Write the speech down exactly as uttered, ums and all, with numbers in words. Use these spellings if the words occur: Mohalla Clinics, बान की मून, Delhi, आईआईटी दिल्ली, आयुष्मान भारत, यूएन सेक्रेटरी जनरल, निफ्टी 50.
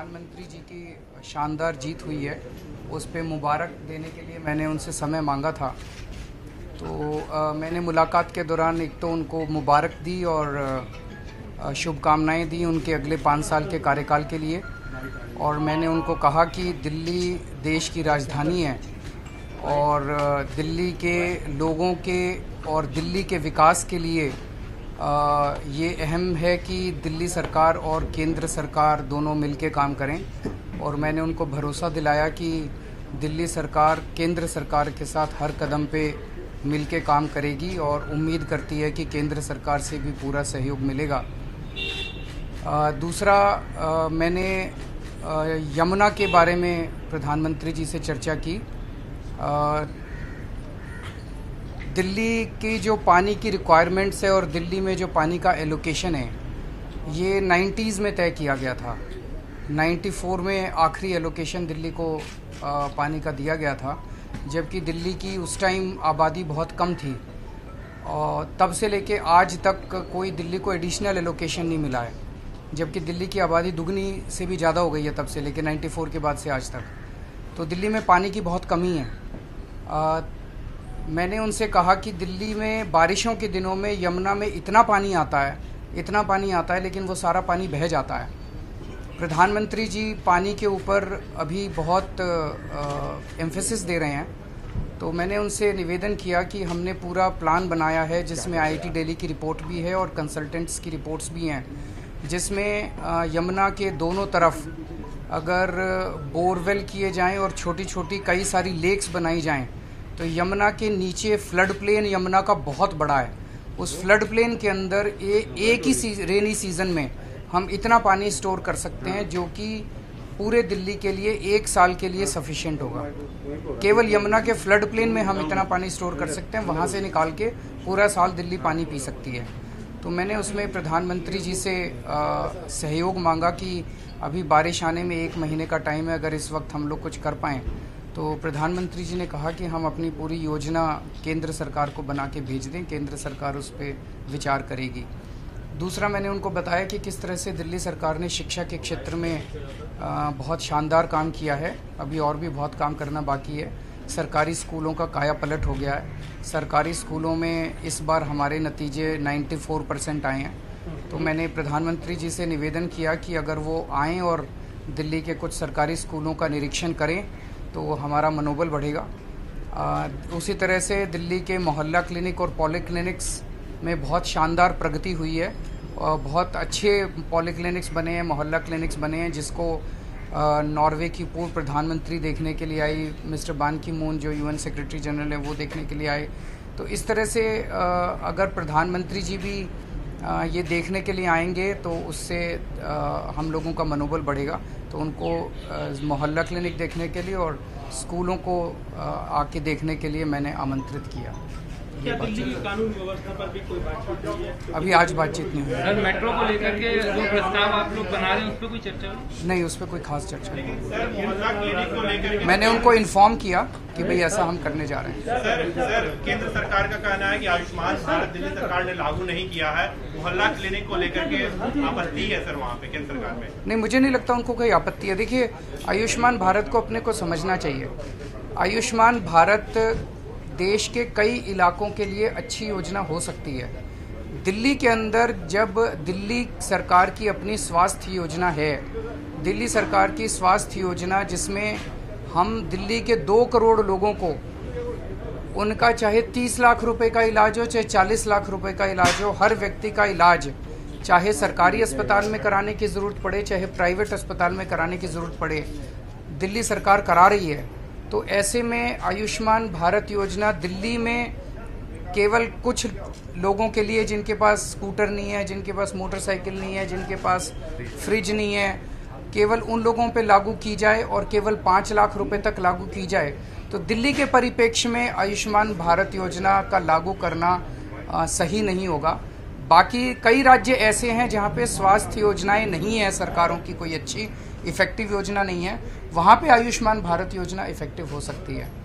प्रधानमंत्री जी की शानदार जीत हुई है उस पर मुबारक देने के लिए मैंने उनसे समय मांगा था। तो आ, मैंने मुलाकात के दौरान एक तो उनको मुबारक दी और शुभकामनाएं दी उनके अगले पाँच साल के कार्यकाल के लिए, और मैंने उनको कहा कि दिल्ली देश की राजधानी है और दिल्ली के लोगों के और दिल्ली के विकास के लिए आ, ये अहम है कि दिल्ली सरकार और केंद्र सरकार दोनों मिलके काम करें। और मैंने उनको भरोसा दिलाया कि दिल्ली सरकार केंद्र सरकार के साथ हर कदम पे मिलके काम करेगी और उम्मीद करती है कि केंद्र सरकार से भी पूरा सहयोग मिलेगा। आ, दूसरा आ, मैंने आ, यमुना के बारे में प्रधानमंत्री जी से चर्चा की। आ, दिल्ली की जो पानी की रिक्वायरमेंट्स है और दिल्ली में जो पानी का एलोकेशन है ये नाइन्टीज़ में तय किया गया था। नाइन्टी फोर में आखिरी एलोकेशन दिल्ली को आ, पानी का दिया गया था, जबकि दिल्ली की उस टाइम आबादी बहुत कम थी। और तब से लेके आज तक कोई दिल्ली को एडिशनल एलोकेशन नहीं मिला है, जबकि दिल्ली की आबादी दुगनी से भी ज़्यादा हो गई है तब से लेके नाइन्टी फोर के बाद से आज तक। तो दिल्ली में पानी की बहुत कमी है। आ, मैंने उनसे कहा कि दिल्ली में बारिशों के दिनों में यमुना में इतना पानी आता है इतना पानी आता है लेकिन वो सारा पानी बह जाता है। प्रधानमंत्री जी पानी के ऊपर अभी बहुत एम्फेसिस दे रहे हैं। तो मैंने उनसे निवेदन किया कि हमने पूरा प्लान बनाया है जिसमें आईआईटी दिल्ली की रिपोर्ट भी है और कंसल्टेंट्स की रिपोर्ट्स भी हैं, जिसमें यमुना के दोनों तरफ अगर बोरवेल किए जाएँ और छोटी छोटी कई सारी लेक्स बनाई जाएँ तो यमुना के नीचे फ्लड प्लेन यमुना का बहुत बड़ा है। उस फ्लड प्लेन के अंदर ए, एक ही सीज, रेनी सीज़न में हम इतना पानी स्टोर कर सकते हैं जो कि पूरे दिल्ली के लिए एक साल के लिए सफिशिएंट होगा। केवल यमुना के फ्लड प्लेन में हम इतना पानी स्टोर कर सकते हैं, वहाँ से निकाल के पूरा साल दिल्ली पानी पी सकती है। तो मैंने उसमें प्रधानमंत्री जी से आ, सहयोग मांगा कि अभी बारिश आने में एक महीने का टाइम है, अगर इस वक्त हम लोग कुछ कर पाएँ। तो प्रधानमंत्री जी ने कहा कि हम अपनी पूरी योजना केंद्र सरकार को बना के भेज दें, केंद्र सरकार उस पर विचार करेगी। दूसरा मैंने उनको बताया कि किस तरह से दिल्ली सरकार ने शिक्षा के क्षेत्र में आ, बहुत शानदार काम किया है। अभी और भी बहुत काम करना बाकी है। सरकारी स्कूलों का कायापलट हो गया है। सरकारी स्कूलों में इस बार हमारे नतीजे चौरानवे परसेंट आए हैं। तो मैंने प्रधानमंत्री जी से निवेदन किया कि अगर वो आएँ और दिल्ली के कुछ सरकारी स्कूलों का निरीक्षण करें तो हमारा मनोबल बढ़ेगा। आ, उसी तरह से दिल्ली के मोहल्ला क्लिनिक और पॉली क्लिनिक्स में बहुत शानदार प्रगति हुई है और बहुत अच्छे पॉली क्लिनिक्स बने हैं, मोहल्ला क्लिनिक्स बने हैं, जिसको नॉर्वे की पूर्व प्रधानमंत्री देखने के लिए आई, मिस्टर बान की मून जो यूएन सेक्रेटरी जनरल है वो देखने के लिए आए। तो इस तरह से आ, अगर प्रधानमंत्री जी भी आ, ये देखने के लिए आएंगे तो उससे आ, हम लोगों का मनोबल बढ़ेगा। तो उनको मोहल्ला क्लिनिक देखने के लिए और स्कूलों को आ, आके देखने के लिए मैंने आमंत्रित किया। क्या दिल्ली की कानून व्यवस्था पर भी कोई बातचीत हुई है? अभी आज बातचीत नहीं हुई। सर, मेट्रो को लेकर के जो प्रस्ताव आप लोग बना रहे हैं उस पर कोई चर्चा नहीं? उस पर कोई खास चर्चा नहीं। मैंने उनको इन्फॉर्म किया कि भाई ऐसा हम करने जा रहे हैं। सर, सर केंद्र सरकार का कहना है कि आयुष्मान भारत दिल्ली सरकार ने लागू नहीं किया है, मोहल्ला क्लिनिक को लेकर के आपत्ति है सर वहाँ पे केंद्र सरकार में? नहीं, मुझे नहीं लगता उनको कोई आपत्ति है। देखिए, आयुष्मान भारत को अपने को समझना चाहिए। आयुष्मान भारत देश के कई इलाकों के लिए अच्छी योजना हो सकती है। दिल्ली के अंदर जब दिल्ली सरकार की अपनी स्वास्थ्य योजना है, दिल्ली सरकार की स्वास्थ्य योजना जिसमें हम दिल्ली के दो करोड़ लोगों को उनका चाहे तीस लाख रुपए का इलाज हो चाहे चालीस लाख रुपए का इलाज हो, हर व्यक्ति का इलाज चाहे सरकारी अस्पताल में कराने की ज़रूरत पड़े चाहे प्राइवेट अस्पताल में कराने की ज़रूरत पड़े, दिल्ली सरकार करा रही है। तो ऐसे में आयुष्मान भारत योजना दिल्ली में केवल कुछ लोगों के लिए जिनके पास स्कूटर नहीं है, जिनके पास मोटरसाइकिल नहीं है, जिनके पास फ्रिज नहीं है, केवल उन लोगों पे लागू की जाए और केवल पाँच लाख रुपए तक लागू की जाए। तो दिल्ली के परिप्रेक्ष्य में आयुष्मान भारत योजना का लागू करना आ, सही नहीं होगा। बाकी कई राज्य ऐसे हैं जहाँ पे स्वास्थ्य योजनाएं नहीं हैं, सरकारों की कोई अच्छी इफेक्टिव योजना नहीं है, वहाँ पे आयुष्मान भारत योजना इफेक्टिव हो सकती है।